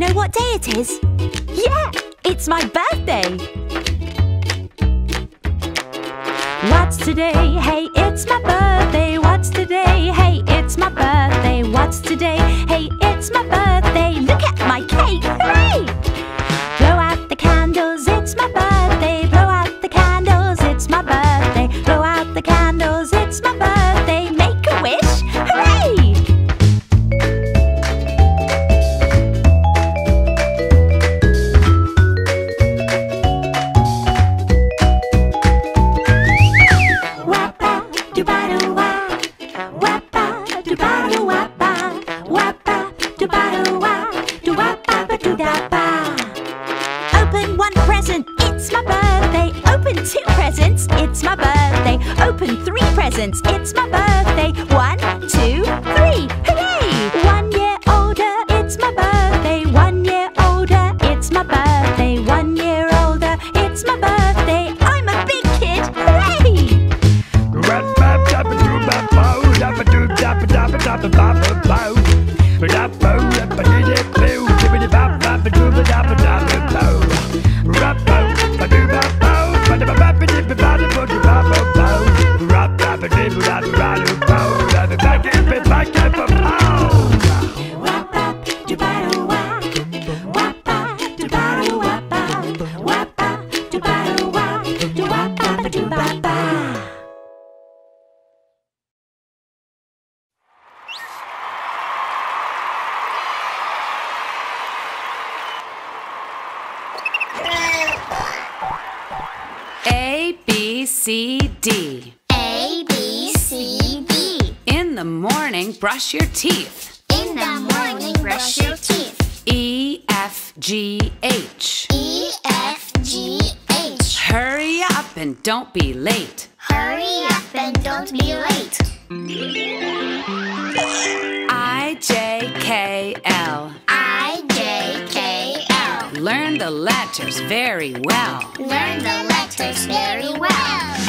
you know what day it is? Yeah, it's my birthday! What's today? Hey, it's my birthday! What's today? Hey, it's my birthday! What's today? Hey, it's my birthday! Look at my cake! Hooray! Blow out the candles, it's my birthday! Blow out the candles, it's my birthday! Blow out the candles, it's my birthday! Make a wish! Hooray! It's my birthday. 1, 2, 3. Hooray! 1 year older, it's my birthday. 1 year older, it's my birthday. 1 year older, it's my birthday. I'm a big kid. Hooray! A, B, C, D. In the morning, brush your teeth. In the morning, brush your teeth. E, F, G, H. E, F, G, H. Hurry up and don't be late. Hurry up and don't be late. I, J, K, L. I, J, K, L. Learn the letters very well. Learn the letters very well.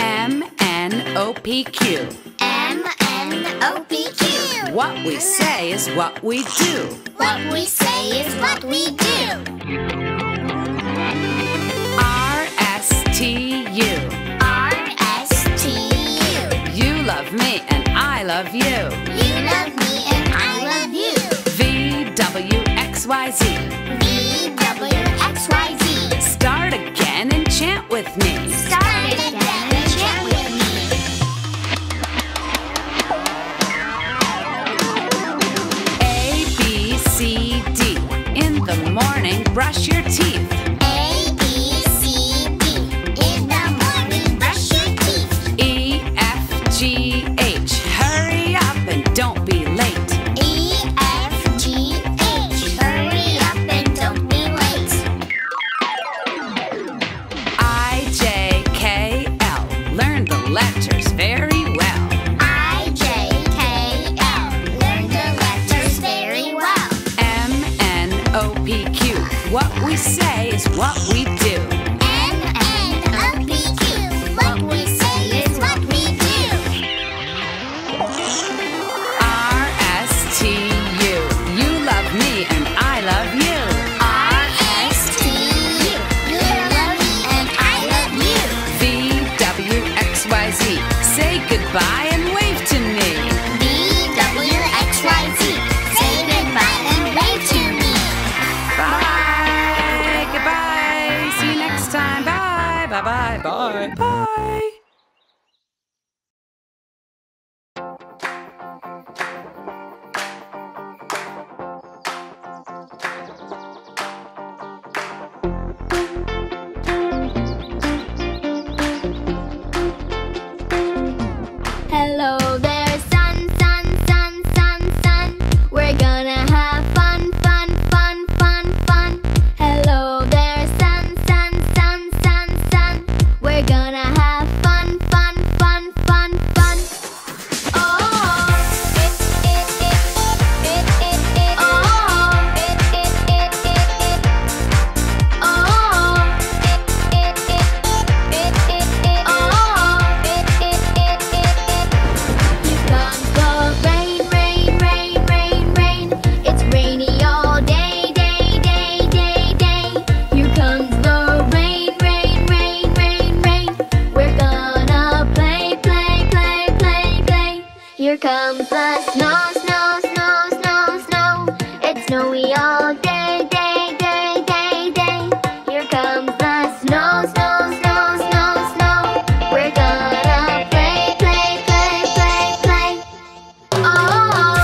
M, N, O, P, Q. M, N, O, P, Q. What we say is what we do. What we say is what we do. R, S, T, U. R, S, T, U. You love me and I love you. You love me and I love you. V, W, X, Y, Z. V, W, X, Y, Z. Start again and chant with me. Start again. Morning, brush your teeth. A, B, C, D. In the morning, brush your teeth. E, F, G, H. Hurry up and don't be late. E, F, G, H. Hurry up and don't be late. I, J, K, L. Learn the letters very well. I, J, K, L. Learn the letters very well. M, N, O, P, Q. What we say is what we do. M, N, O, P, Q. What we say is what we do. R, S, T, U. You love me and I love you. R, S, T, U. You love me and I love you. V, W, X, Y, Z. Say goodbye and wave to me. V, W, X, Y, Z. Say goodbye and wave to me. Bye, goodbye, see you next time, bye, bye, bye, bye, bye. Here comes the snow, snow, snow, snow, snow. It's snowy all day, day, day, day, day. Here comes the snow, snow, snow, snow, snow. We're gonna play, play, play, play, play. Oh,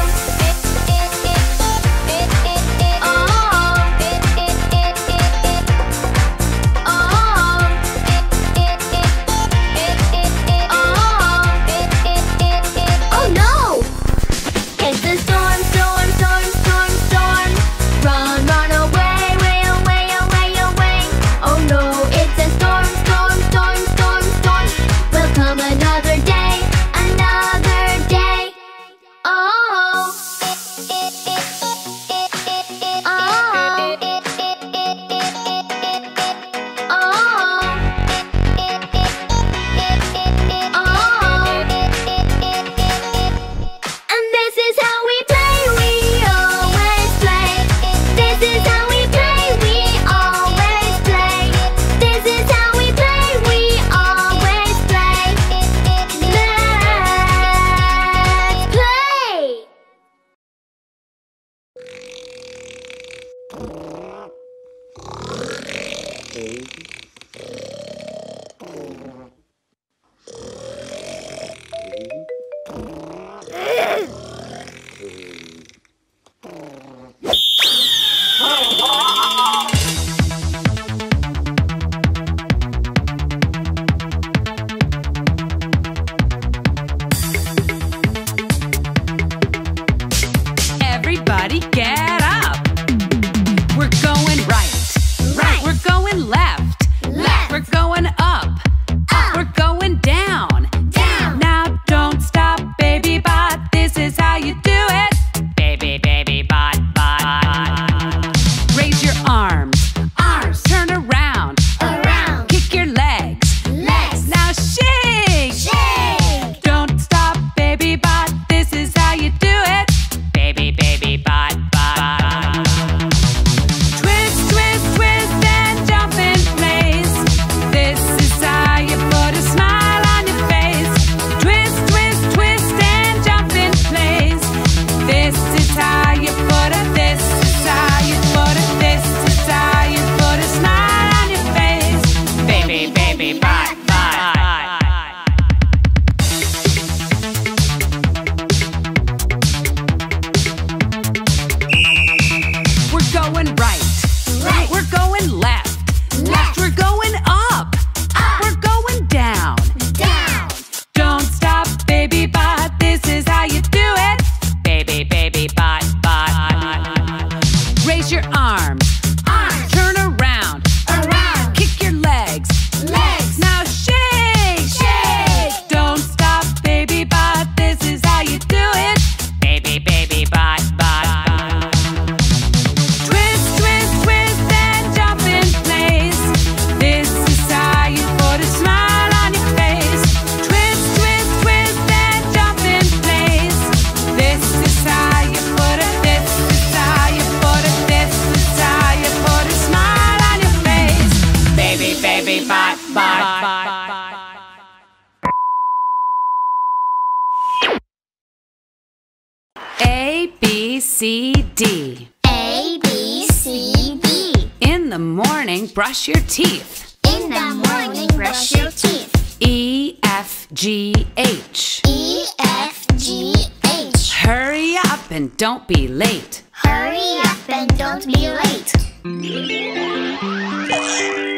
A, B, C, D. A, B, C, D. In the morning, brush your teeth. In the morning, brush your teeth. E, F, G, H. E, F, G, H. Hurry up and don't be late. Hurry up and don't be late.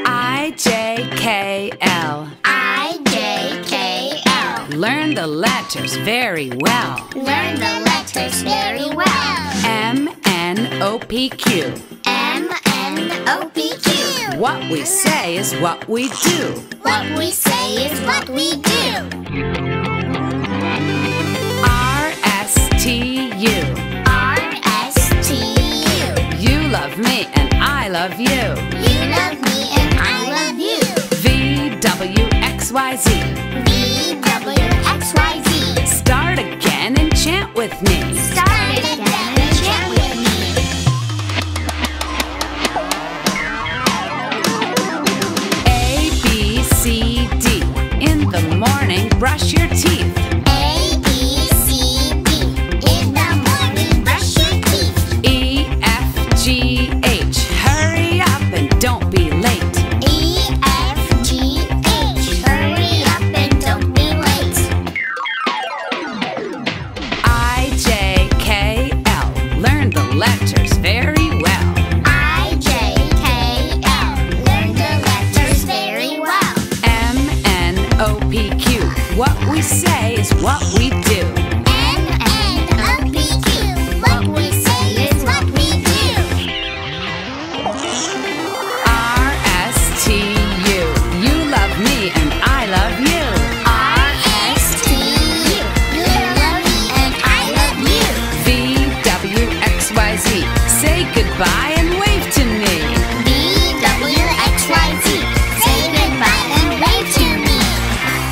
I, J, K, L. I, J, K, L. Learn the letters very well. Learn the letters very well. M, N, O, P, Q. M, N, O, P, Q. What we say is what we do. What we say is what we do. R, S, T, U. R, S, T, U. You love me and I love you. You love me and I love you. V, W, X, Y, Z. V, W, X, Y, Z. Start again and chant with me. Start again. A, B, C, D. In the morning, brush your teeth. A, B, C, D. goodbye and wave to me. B-W-X-Y-Z. Say goodbye and wave to me.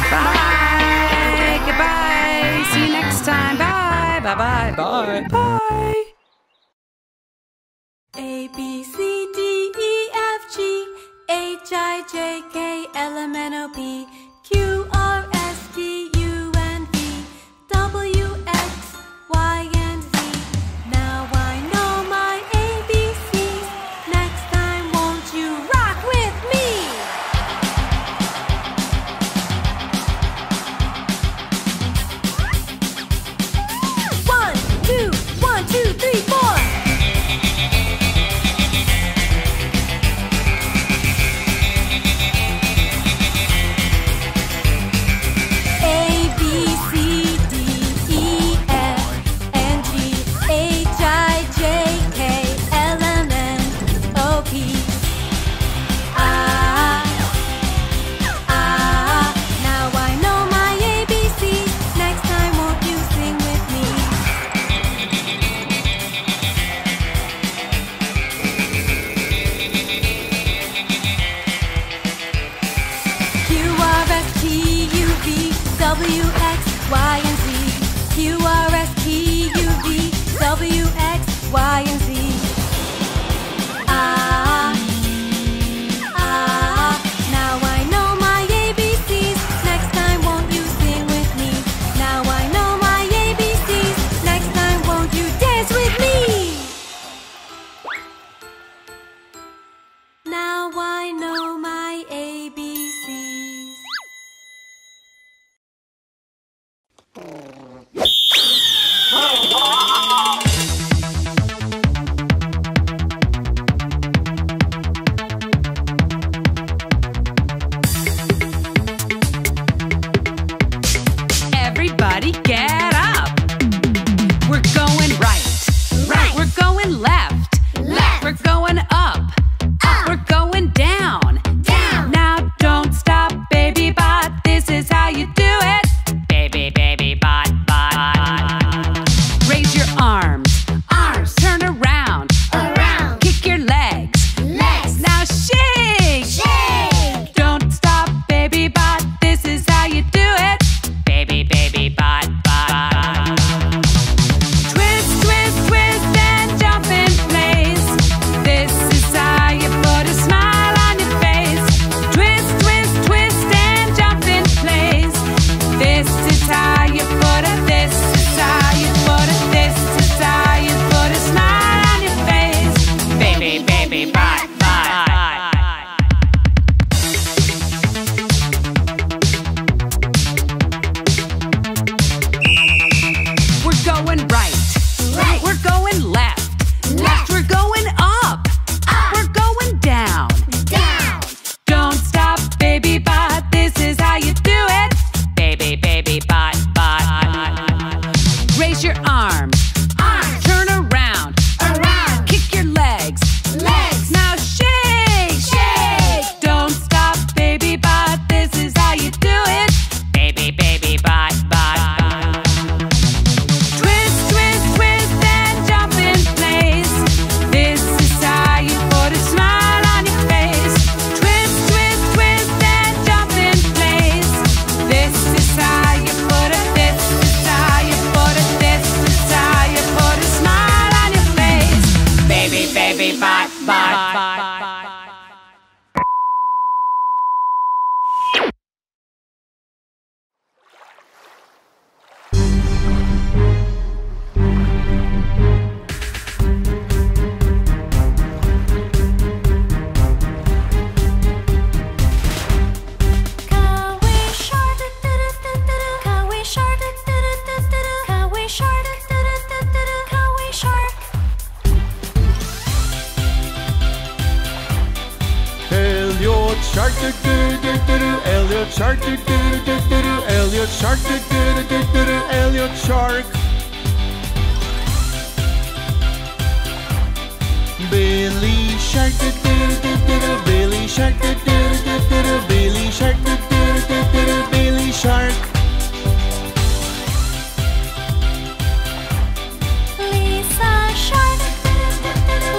Bye. Goodbye. See you next time. Bye. Bye-bye. Bye. Bye. A, B, C, D, E, F, G, H, I, J, K, L, M, N, O, P, Q, R, S, T, U, N, V, W, X, Y, and Z. Now I know my ABCs. Next time, won't you rock with me? 1, 2, 1, 2, 3, 4.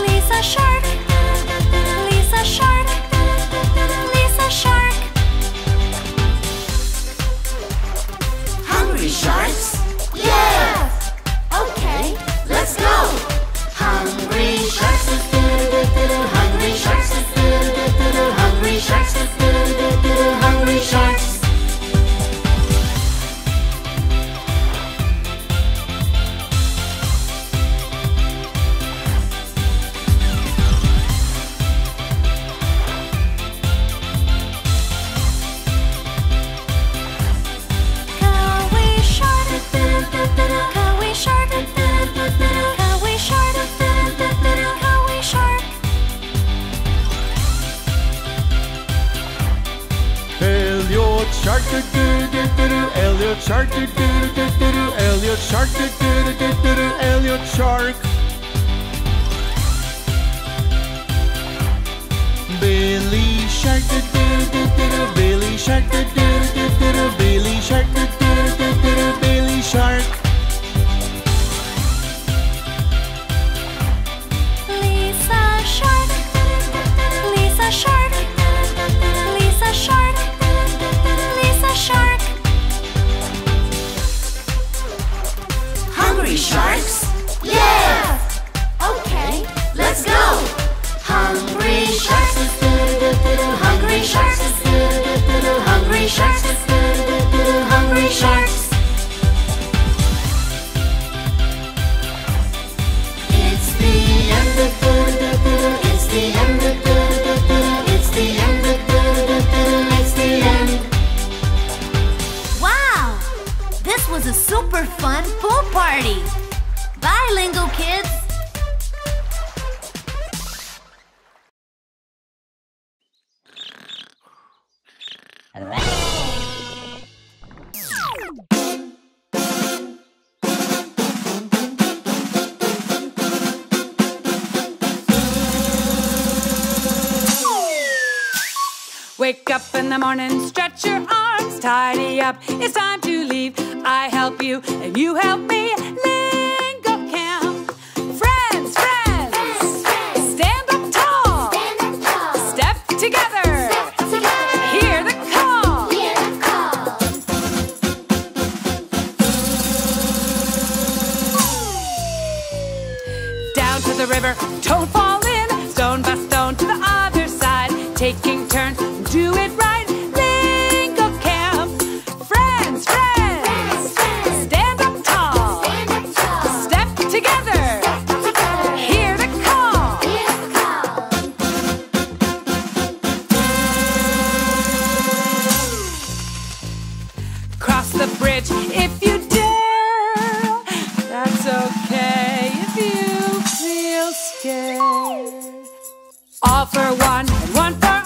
Lisa Elliot Shark, do do do do do do. Elliot Shark, do do do do do. Elliot Shark. Billy Shark, do do do do do. Billy Shark, do do do do do. Billy Shark, do do do do do. Billy Shark. Lisa Shark, Lisa Shark, Lisa Shark, Lisa Shark. Hungry sharks? Yeah! Okay, let's go! Hungry sharks, hungry sharks, hungry sharks, hungry sharks. It's the end of the, it's the end of the, it's the end of the, it's the end. Wow! This was a super fun pool party! Bye, Lingo Kids! Wake up in the morning, stretch your arms, tidy up, it's time to leave. I help you and you help me, Lingo Camp. Friends, friends, friends, friends. Stand up tall, stand up tall. Step together, step together. Hear the call, hear the call. Down to the river, don't fall in, stone by stone to the other side, taking turns. Do it right, Lingo Camp. Friends, friends, friends, friends. Stand up tall, stand up tall. Step together, step together. Hear the call, hear the call. Cross the bridge if you dare. That's okay if you feel scared. All for one, and one for all.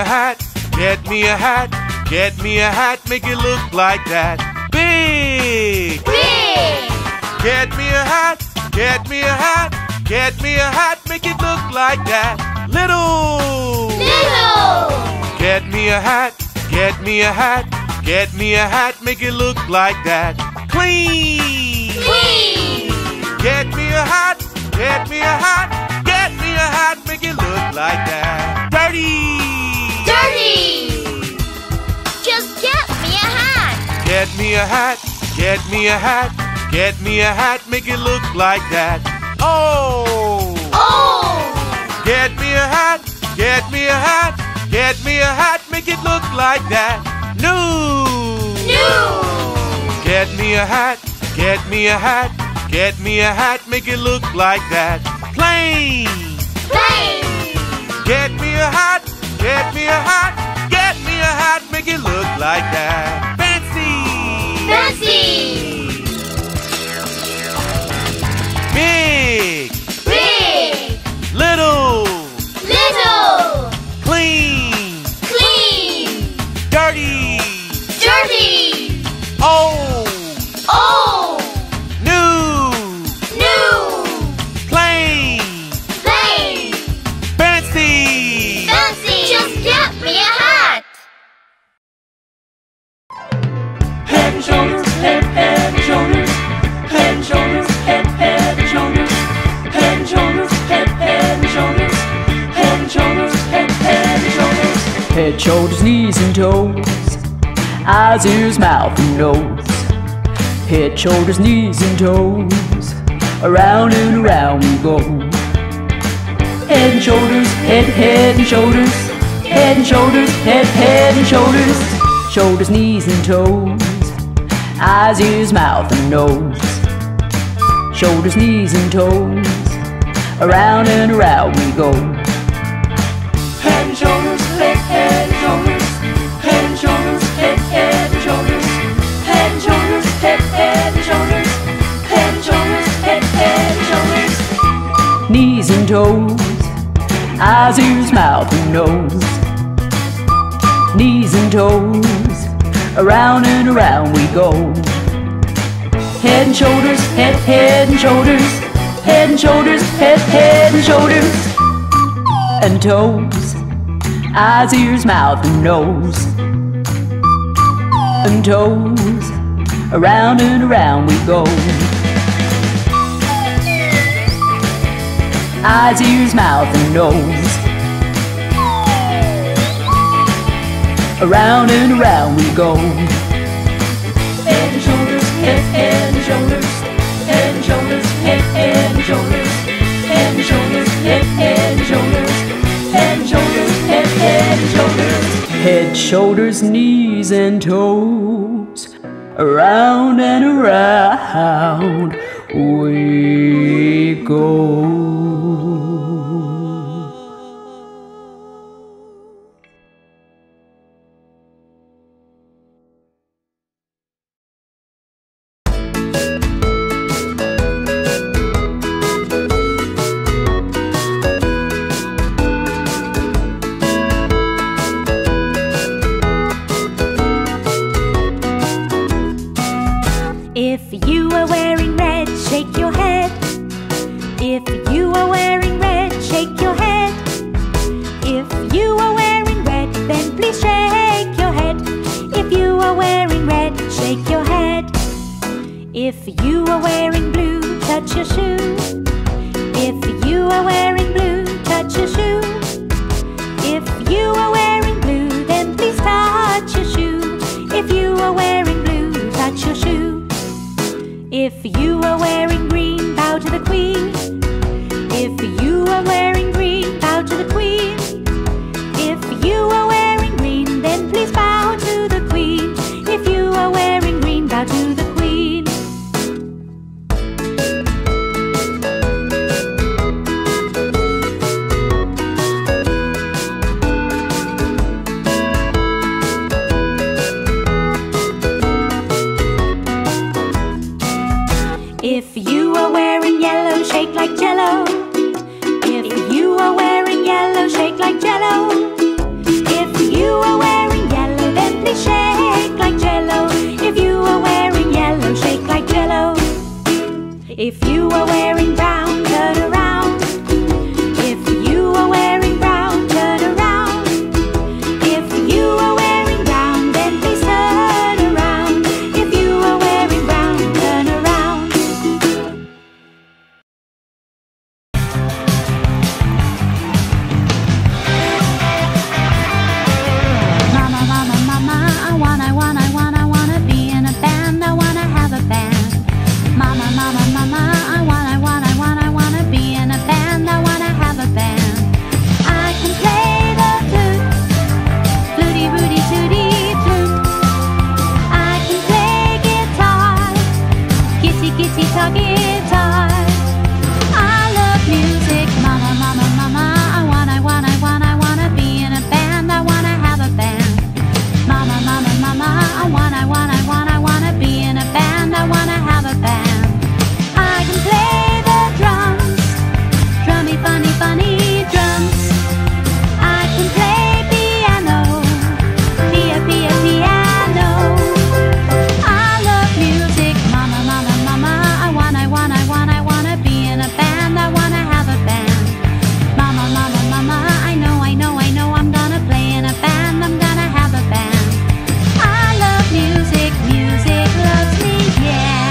a hat, get me a hat, get me a hat, make it look like that. Big! Big! Get me a hat, get me a hat, get me a hat, make it look like that. Little! Little! Get me a hat, get me a hat, get me a hat, make it look like that. Clean! Clean! Get me a hat, get me a hat, get me a hat, make it look like that. Dirty! Dirty! Just get me a hat. Get me a hat, get me a hat, get me a hat, make it look like that. Oh! Oh! Get me a hat, get me a hat, get me a hat, make it look like that. New! New! Get me a hat, get me a hat, get me a hat, make it look like that. Plain! Plain! Get me a hat, get me a hat, get me a hat, make it look like that. Fancy! Fancy! Big! Big! Little! Little! Clean! Clean! Dirty! Dirty! Old! Old! New! New! Plain! Plain! Fancy! Fancy! Just get me a hat! Head and shoulders, head, head and shoulders, head and shoulders, head, head and shoulders, head and shoulders, head, head and shoulders, head and shoulders, head, head and shoulders, head, shoulders, knees and toes, eyes, ears, mouth and nose, head, shoulders, knees and toes, around and around we go. Head and shoulders, head, head and shoulders, head and shoulders, head, head and shoulders, shoulders, knees and toes, eyes, ears, mouth and nose. Shoulders, knees and toes, around and around we go. Head and shoulders, head, head and shoulders, head and shoulders, head, head and shoulders, head and shoulders, head, head and shoulders, head and shoulders, head, head and shoulders, knees and toes, eyes, ears, mouth and nose. Knees and toes, around and around we go. Head and shoulders, head, head and shoulders, head and shoulders, head, head and shoulders, and toes, eyes, ears, mouth and nose, and toes, around and around we go. Eyes, ears, mouth and nose, around and around we go. Head and shoulders, head, head and shoulders, head and shoulders, head, head and shoulders, head and shoulders, head, head and shoulders, head and shoulders, head, head and shoulders, head, shoulders, knees and toes, around and around we go. If you are wearing brown, turn around. If you are wearing brown, turn around. If you are wearing brown, then please turn around. If you are wearing brown, turn around. Mama, mama, mama, I wanna be in a band. I wanna have a band. Mama, mama, mama, I wanna be in a band. I wanna have a band. I can play the flute, fluty, rooty, tooty, flute. I can play guitar, kitty, kitty, talk guitar. I love music. Mama, mama, mama, I wanna be in a band. I wanna have a band. Mama, mama, mama, I wanna be in a band. I wanna have a band. I can play the drums, drummy, funny, funny drums. I can play piano, pia, pia, piano. I love music. Mama, mama, mama, I wanna be in a band. I wanna have a band. Mama, mama, mama, I know I'm gonna play in a band. I'm gonna have a band. I love music, music loves me, yeah.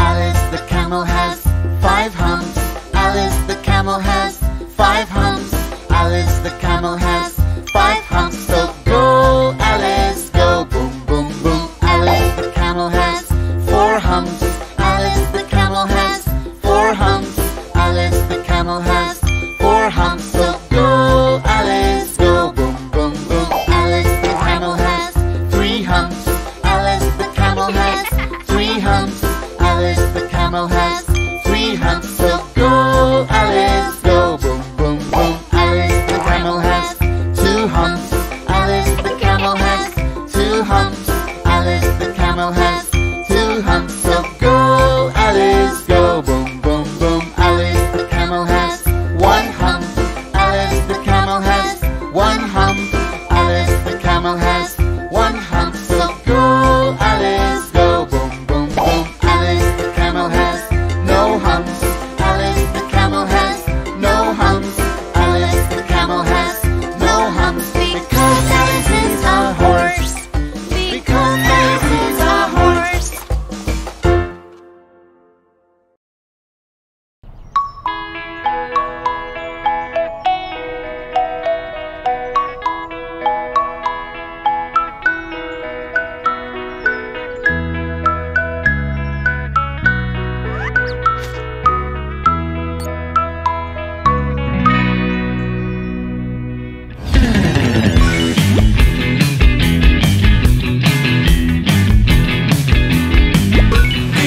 Alice the camel has 5 humps. Alice the camel has 5 humps. Alice the camel has 5 humps. So go, Alice, go, boom, boom, boom. Alice the camel has 4 humps. Alice the camel has 4 humps. Alice the camel has 4 humps. So go, Alice, go, boom, boom, boom. Alice the camel has 3 humps. Alice the camel has 3 humps. Alice the camel has 3 humps. So go, Alice, go, boom, boom, boom. Alice the camel has 2 humps. Alice the camel has 2 humps. Alice the camel has 2 humps. So go, Alice, go, boom, boom, boom. Alice the camel has 1 hump. Alice the camel has 1 hump. Alice the camel has 1 hump. So go, Alice, go, boom, boom, boom. Alice the camel has no humps. Alice the camel has no humps. Alice the camel has no humps. Because Alice is a horse. Because Alice is a horse.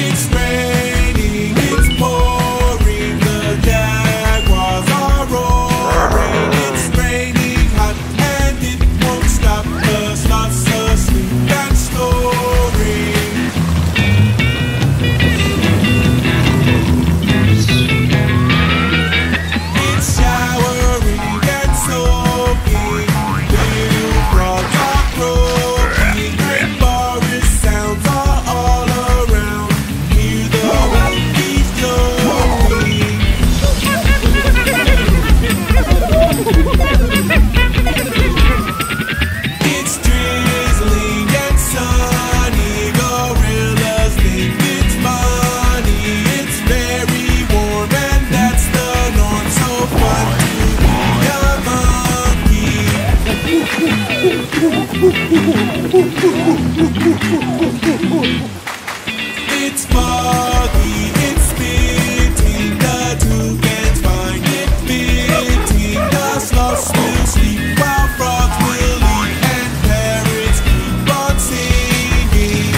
It's raining, it's pouring, the jaguars are roaring. It's raining hot and it won't stop, the sloth's asleep and snoring. It's showering and soaking, raindrops are rolling, and chorus sounds are all around. Hear the monkeys yodeling. It's drizzling and sunny, gorillas think it's funny. It's very warm and that's the norm, so fun to be a monkey. It's foggy, it's spitting, the toucans find it fitting. The sloths will sleep while frogs will eat, and parrots keep on singing.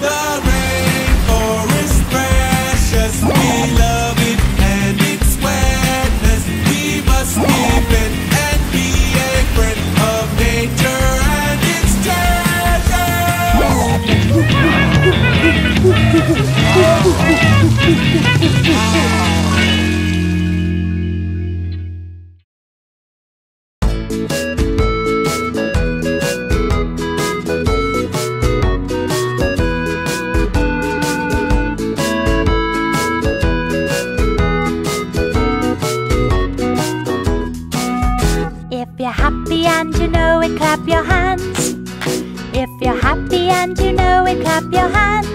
The rainforest precious, we love it and it's wet. If you're happy and you know it, clap your hands. If you're happy and you know it, clap your hands.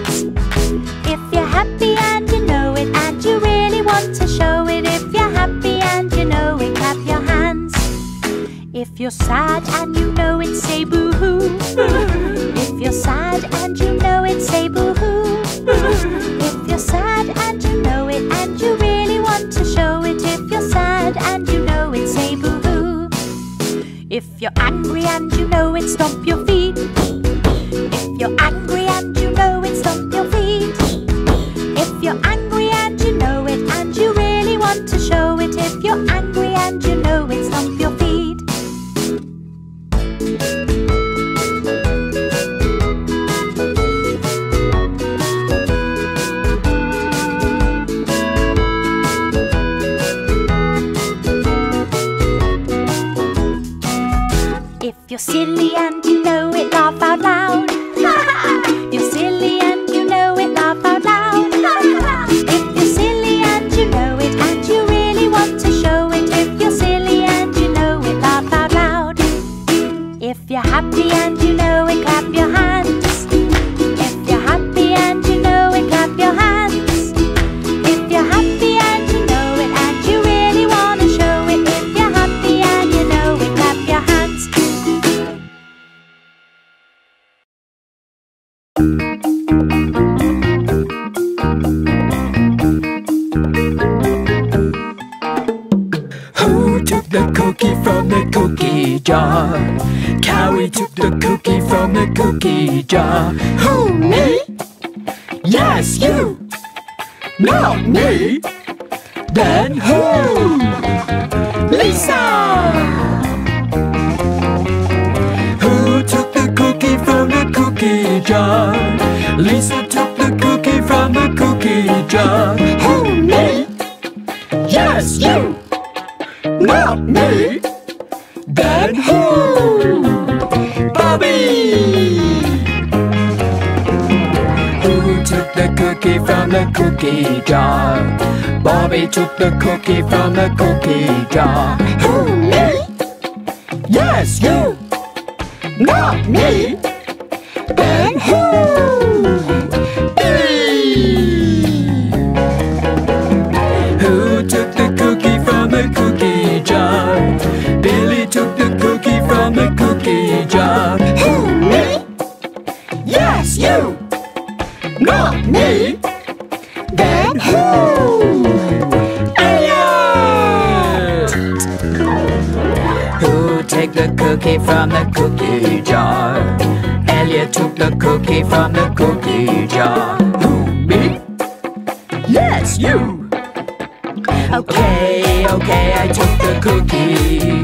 If you're happy and you know it, and you really want to show it, if you're happy and you know it, clap your hands. If you're sad and you know it, say boo-hoo. If you're sad and you know it, say boo-hoo. If you're sad and you know it, and you really want to show it, if you're sad and you know it, say boo-hoo. If you're angry and you know it, stomp your feet. If you're angry and you know it, stomp your feet. If you're angry and you know it, and you really want to show it, if you're angry and you know it, stomp your feet. If you're silly and you know it, laugh out loud. You're silly and you know it, laugh out loud. If you're silly and you know it, and you really want to show it, if you're silly and you know it, laugh out loud. If you're happy and you know it, clap your hands. If you're happy and you know it, clap your hands. If you're happy and you know it, and you really want to show it, if you're happy and you know it, clap your hands. The cookie from the cookie jar. Cowie took the cookie from the cookie jar. Who, me? Yes, you. Not me. Then who? Lisa. Who took the cookie from the cookie jar? Lisa took the cookie from the cookie jar. Who, me? Yes, you. Not me. Then who? Bobby. Who took the cookie from the cookie jar? Bobby took the cookie from the cookie jar. Who? Me? Yes, you. Not me. Then who? Billy took the cookie from the cookie jar. Who, me? Yes, you. Not me. Then who? Elliot. Who took the cookie from the cookie jar? Elliot took the cookie from the cookie jar. Who, me? Yes, you. Okay, okay, I took the cookie.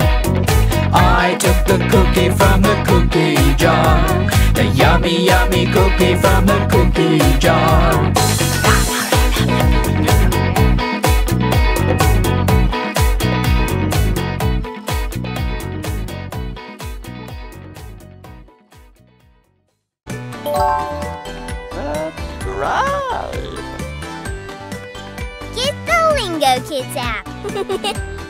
I took the cookie from the cookie jar. The yummy, yummy cookie from the cookie jar. Get the Lingokids app.